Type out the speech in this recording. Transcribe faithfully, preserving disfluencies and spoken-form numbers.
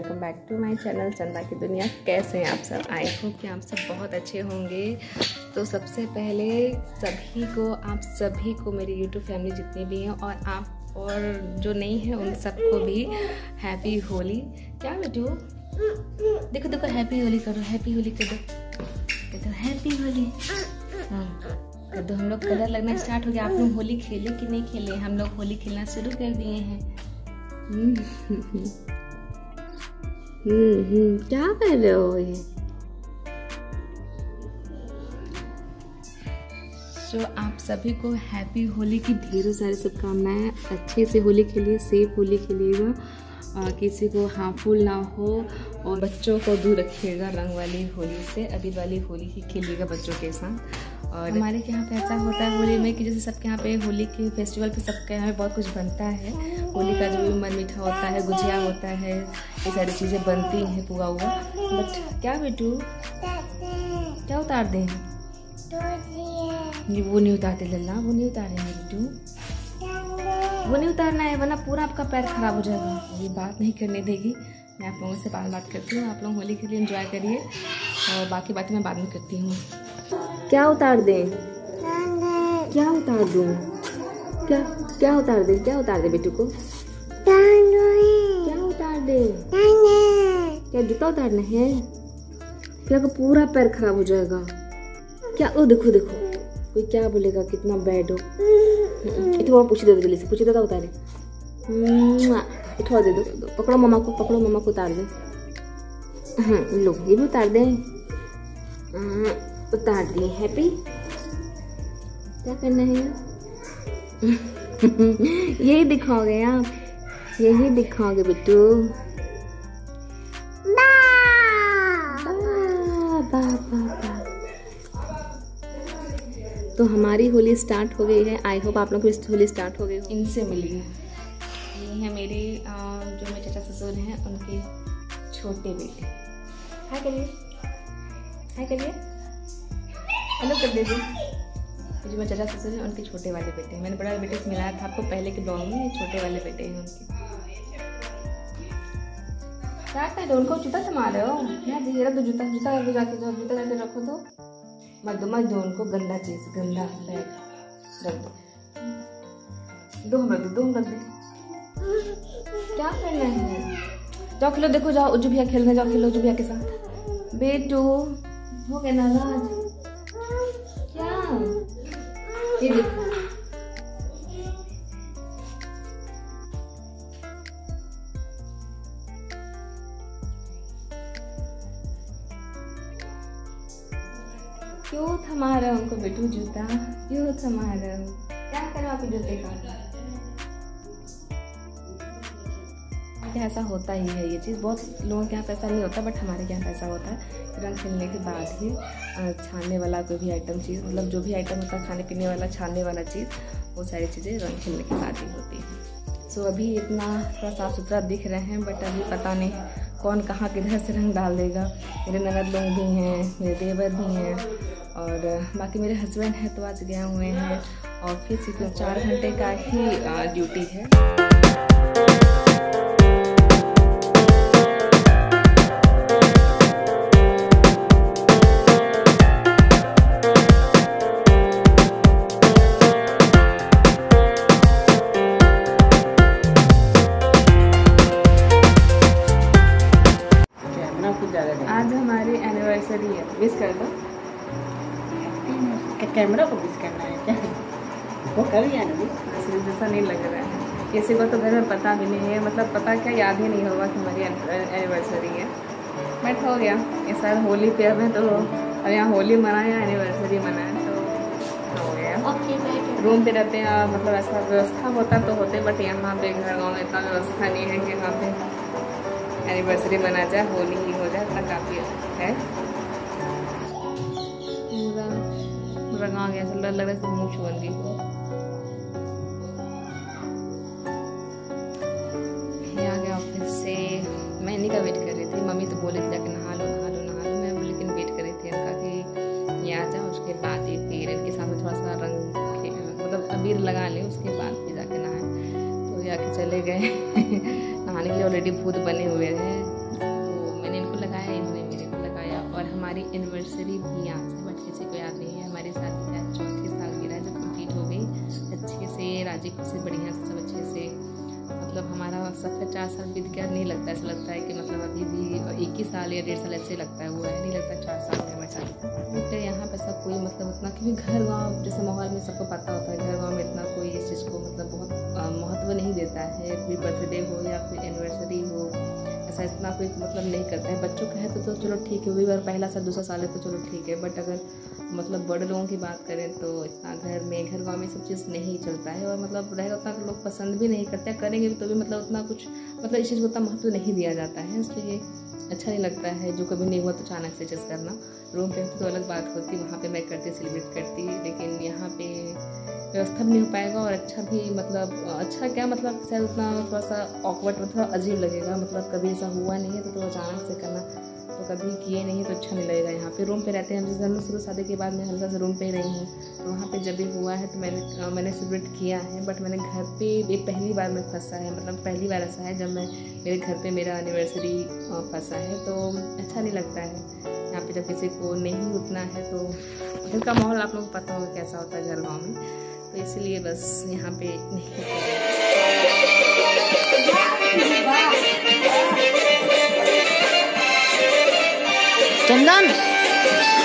Welcome back to my channel Chanda की दुनिया। कैसे हैं आप सब? आई होप कि आप सब बहुत अच्छे होंगे। तो सबसे पहले सभी को आप सभी को मेरी यूट्यूब फैमिली जितनी भी हैं और आप और जो नहीं हैं उन सबको भी हैप्पी होली। क्या बेटू देखो देखो, हैप्पी होली करो, हैप्पी होली करो, करो हैप्पी होली। तो हम लोग कलर लगना स्टार्ट हो गया। आप लोग होली खेले कि नहीं खेले? हम लोग होली खेलना शुरू कर दिए हैं। हम्म हम्म क्या कर रहे हो? ये तो आप सभी को हैप्पी होली की ढेरों सारी शुभकामनाएं। अच्छे से होली खेलिए, सेफ होली खेलिएगा, किसी को हार्मफुल ना हो और बच्चों को दूर रखिएगा रंग वाली होली से। अभी वाली होली ही खेलिएगा बच्चों के साथ। और हमारे यहाँ पे ऐसा होता है होली में कि जैसे सबके यहाँ पे होली के फेस्टिवल पे सबके यहाँ पे बहुत कुछ बनता है। होली का जो भी मन मीठा होता है, गुजिया होता है, ये सारी चीज़ें बनती हैं, पुआ हुआ। बट क्या बेटू क्या उतार दें? ये वो नहीं उतारते लल्ला, वो नहीं उतारेंगे बेटू, वो नहीं उतारना है वरना पूरा आपका पैर खराब हो जाएगा। ये बात नहीं करने देगी। मैं आप लोगों से बात बात करती हूँ। आप लोग होली के लिए इंजॉय करिए और बाकी बातें मैं बाद में करती हूँ। क्या उतार दें? क्या उतार दूं? क्या क्या उतार दें? क्या उतार दें बेटू को? क्या उतार दें? क्या जूता उतारना है? क्या पूरा पैर खराब हो जाएगा? क्या ओ देखो देखो कोई क्या बोलेगा, कितना बैड हो। इतना पूछ दे दो, जल्दी से पूछ दो, उतारे इतना दे दो। पकड़ो मामा को, पकड़ो मामा को, उतार दे। हाँ लो ये भी उतार दें। उतार दिए। हैप्पी क्या करना है? यही दिखाओगे आप, यही दिखाओगे बिट्टू। बा बा बा बा। तो हमारी होली स्टार्ट हो गई है। आई होप आप लोग इस होली स्टार्ट हो गई। इनसे मिलिए, ये है मेरी जो मेरे चाचा ससुर हैं उनके छोटे बेटे। हाय करिए, हाय करिए, हेलो कर दे। जो मेरे चाचा ससुर हैं उनके छोटे वाले बेटे हैं। मैंने बड़ा बेटे से मिलाया था आपको पहले के ब्लॉग में। छोटे वाले बेटे हैं उनके। क्या कर रहे हो? उनको जूता थमा रहे हो? जरा दो जूता, जूता करके जाके जाओ, जूता करके रखो। तो मत दो, मत दो उनको गंदा चीज़, गंदा बैग रख दो। दो हम रख दे, दो हम रख दे। क्या करना है? जाओ खेलो, देखो जाओ उज्जू भैया खेल रहे, जाओ खेलो उज्जू भैया के साथ। बेटू हो गया नाराज? ये देखो क्यों थमा रहे हो उनको बेटू? जूता क्यों थमा रहे हो? क्या करो आप जूते का? ऐसा होता ही है ये चीज़। बहुत लोगों के यहाँ पैसा नहीं होता बट हमारे यहाँ पैसा होता है। रंग खेलने के बाद ही छानने वाला कोई भी आइटम चीज़, मतलब जो भी आइटम होता है खाने पीने वाला, छानने वाला चीज़, वो सारी चीज़ें रंग खेलने के बाद ही होती हैं। सो अभी इतना थोड़ा साफ सुथरा दिख रहे हैं बट अभी पता नहीं कौन कहाँ किधर से रंग डाल देगा। मेरे ननद लोग भी हैं, मेरे देवर भी हैं और बाकी मेरे हस्बैंड हैं तो आज गए हुए हैं ऑफिस। इतना चार घंटे का ही ड्यूटी है। आज हमारी एनिवर्सरी है, मिस कर दो। क्या कैमरा को मिस करना है क्या? वो कर ही जैसा नहीं लग रहा है किसी को, तो घर में पता भी नहीं है, मतलब पता क्या याद ही नहीं होगा कि हमारी एनिवर्सरी है। बट हो गया इस साल होली पे अब है तो अब यहाँ होली मनाएं, एनिवर्सरी मनाएं, तो हो गया। okay, रूम पे रहते हैं मतलब ऐसा व्यवस्था होता तो होते बट यहाँ पे घर गाँव में इतना व्यवस्था नहीं है कि यहाँ पे एनिवर्सरी मना जाए, होली ही हो जाए, इतना काफ़ी है। पूरा पूरा गाँव गया, सुंदर लग रहा है, मुँह छुअन भी हो आ गया ऑफिस से। मैं इन्हीं का वेट कर रही थी। मम्मी तो बोले थे जाके नहा लो नहा लो नहा लो, मैं लेकिन वेट कर रही थी इनका कि ये आ जाए, उसके बाद ही फिर इनके सामने थोड़ा सा रंग मतलब अबीर लगा लें, उसके बाद फिर जाके नहाए। तो जाके चले गए नहाने के लिए। ऑलरेडी भूत बने हुए हैं हमारी एनिवर्सरी भी याद है, बट किसी को याद नहीं है। हमारे साथ शायद चौथी सालगिरह जब कंप्लीट हो गई अच्छे से राजी खुशी बढ़िया से सब अच्छे से, मतलब हमारा सफ़र चार साल बीत गया नहीं लगता, ऐसा लगता है कि मतलब अभी भी एक ही साल या डेढ़ साल ऐसे लगता हुआ है, नहीं लगता चार साल में हमारे साथ। बट यहाँ पर सब कोई मतलब उतना, क्योंकि घर गाँव जैसे माहौल में सबको पता होता है, घर गाँव में इतना कोई इस चीज़ को मतलब बहुत महत्व नहीं देता है। कोई बर्थडे हो या कोई एनिवर्सरी हो ऐसा इतना कोई मतलब नहीं करता है। बच्चों का है तो, तो चलो ठीक है, वही बार पहला साल दूसरा साल है तो चलो ठीक है, बट अगर मतलब बड़े लोगों की बात करें तो इतना घर में घर गाँव में सब चीज़ नहीं चलता है। और मतलब रहेगा उतना लोग पसंद भी नहीं करते, करेंगे भी तो भी मतलब उतना कुछ मतलब इस चीज़ को उतना महत्व नहीं दिया जाता है, इसलिए अच्छा नहीं लगता है। जो कभी नहीं हुआ तो अचानक से चीज़ करना, रूम पे तो अलग बात होती, वहाँ पे मैं करती सेलिब्रेट करती, लेकिन यहाँ पे व्यवस्था भी नहीं हो पाएगा और अच्छा भी मतलब अच्छा क्या मतलब शायद उतना थोड़ा सा ऑकवर्ड मतलब अजीब लगेगा, मतलब कभी ऐसा हुआ नहीं है तो, तो अचानक से करना तो कभी किए नहीं तो अच्छा नहीं लगेगा। यहाँ पे रूम पे रहते हैं हम, जिस हम शुरू शादी के बाद मैं हल्का से रूम पे ही रही हूँ, तो वहाँ पे जब भी हुआ है तो मैंने मैंने सेलिब्रेट किया है, बट मैंने घर पे ये पहली बार मैं फंसा है, मतलब पहली बार ऐसा है जब मैं मेरे घर पे मेरा एनिवर्सरी फंसा है, तो अच्छा नहीं लगता है। यहाँ पे जब किसी को नहीं रुकना है तो घर का माहौल आप लोगों को पता होगा कैसा होता है घर गाँव में, तो इसलिए बस यहाँ पे नहीं। चंदन